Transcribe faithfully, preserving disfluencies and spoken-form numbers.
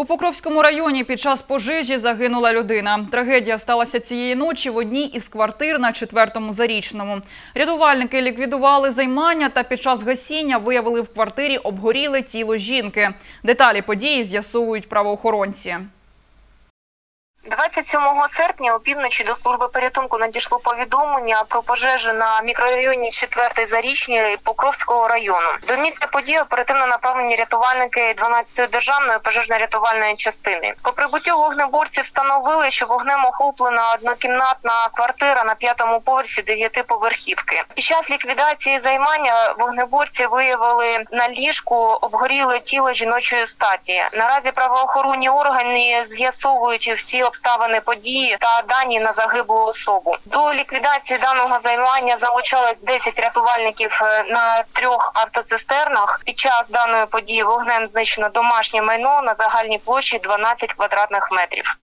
У Покровському районі під час пожежі загинула людина. Трагедія сталася цієї ночі в одній із квартир на четвертому Зарічному. Рятувальники ліквідували займання та під час гасіння виявили в квартирі обгоріле тіло жінки. Деталі події з'ясовують правоохоронці. двадцять сьомого серпня опівночі до служби порятунку надійшло повідомлення про пожежу на мікрорайоні четвертий Зарічний Покровського району. До місця події оперативно направлені рятувальники дванадцятої державної пожежно-рятувальної частини. По прибуттю вогнеборці встановили, що вогнем охоплена однокімнатна квартира на п'ятому поверсі дев'ятиповерхівки. Під час ліквідації займання вогнеборці виявили на ліжку обгоріле тіло жіночої статі. Наразі правоохоронні органи з'ясовують всі обставини події та дані на загиблу особу. До ліквідації даного займання залучалось десять рятувальників на трьох автоцистернах. Під час даної події вогнем знищено домашнє майно на загальній площі дванадцять квадратних метрів.